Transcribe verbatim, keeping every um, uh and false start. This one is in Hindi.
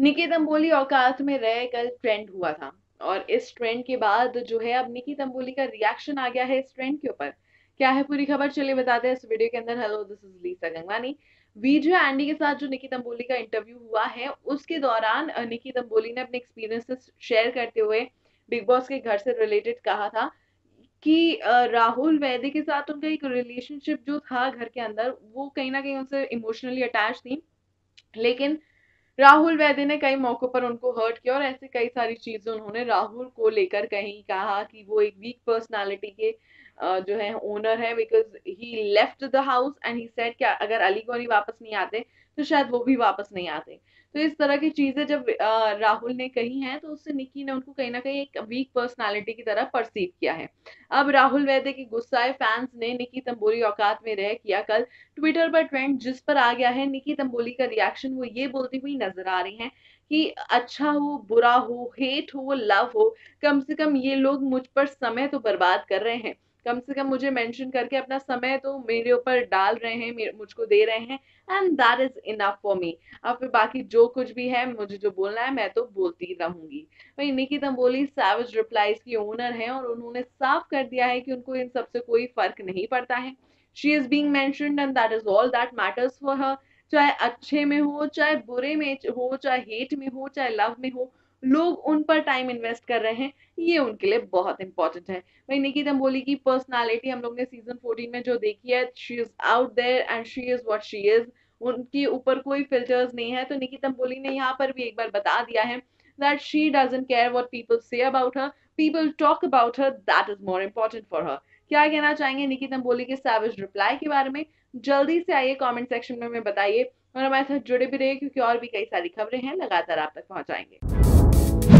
निकी तंबोली औकात में रह कल ट्रेंड हुआ था और इस ट्रेंड के बाद जो है अब निकी तंबोली का रिएक्शन आ गया है इस ट्रेंड के ऊपर। क्या है पूरी खबर, चलिए बताते हैं इस वीडियो के अंदर। Hello, this is Lisa Gangwani. Video Andy के साथ जो निकी तंबोली का इंटरव्यू हुआ है उसके दौरान निकी तंबोली ने अपने एक्सपीरियंसेस शेयर करते हुए बिग बॉस के घर से रिलेटेड कहा था कि राहुल वैद्य के साथ उनका एक रिलेशनशिप जो था घर के अंदर, वो कहीं ना कहीं उनसे इमोशनली अटैच थी, लेकिन राहुल वैद्य ने कई मौकों पर उनको हर्ट किया और ऐसे कई सारी चीज़ें उन्होंने राहुल को लेकर कहीं कहा कि वो एक वीक पर्सनालिटी के जो है ओनर है, because he left the house and he said कि अगर अलीगौरी वापस नहीं आते तो शायद वो भी वापस नहीं आते। तो इस तरह की चीज़ें जब राहुल ने कही हैं तो उससे निकी ने उनको कहीं ना कहीं एक वीक पर्सनालिटी की तरह परसीव किया है। अब राहुल वैद्य के गुस्साए फैंस ने निकी तंबोली औकात में रह किया कल ट्विटर पर ट्रेंड, जिस पर आ गया है निकी तंबोली का रिएक्शन। वो ये बोलती हुई नजर आ रही हैं कि अच्छा हो, बुरा हो, हेट हो, लव हो, कम से कम ये लोग मुझ पर समय तो बर्बाद कर रहे हैं, कम से कम मुझे मेंशन करके अपना समय तो मेरे ऊपर डाल रहे हैं, मुझको दे रहे हैं, and that is enough for me. अब फिर बाकी जो कुछ भी है, मुझे जो बोलना है मैं तो बोलती रहूंगी। भाई निकी तंबोली सैवेज रिप्लाईज की ओनर हैं और उन्होंने साफ कर दिया है कि उनको इन सबसे कोई फर्क नहीं पड़ता है। She is being mentioned and that is all that matters for her. चाहे अच्छे में हो, चाहे बुरे में हो, चाहे हेट में हो, चाहे लव में हो, लोग उन पर टाइम इन्वेस्ट कर रहे हैं, ये उनके लिए बहुत इंपॉर्टेंट है। भाई निकी तंबोली की पर्सनालिटी हम लोग ने सीजन चौदह में जो देखी है, she is out there and she is what she is, उनके ऊपर कोई फिल्टर्स नहीं है। तो निकी तंबोली ने यहाँ पर भी एक बार बता दिया है that she doesn't care what people say about her, people talk about her, that is more important for her. क्या कहना चाहेंगे निकी तंबोली के सैवेज रिप्लाई के बारे में? जल्दी से आइए कमेंट सेक्शन में हमें बताइए और हमारे साथ जुड़े भी रहिए, क्योंकि और भी कई सारी खबरें हैं लगातार आप तक पहुँचाएंगे।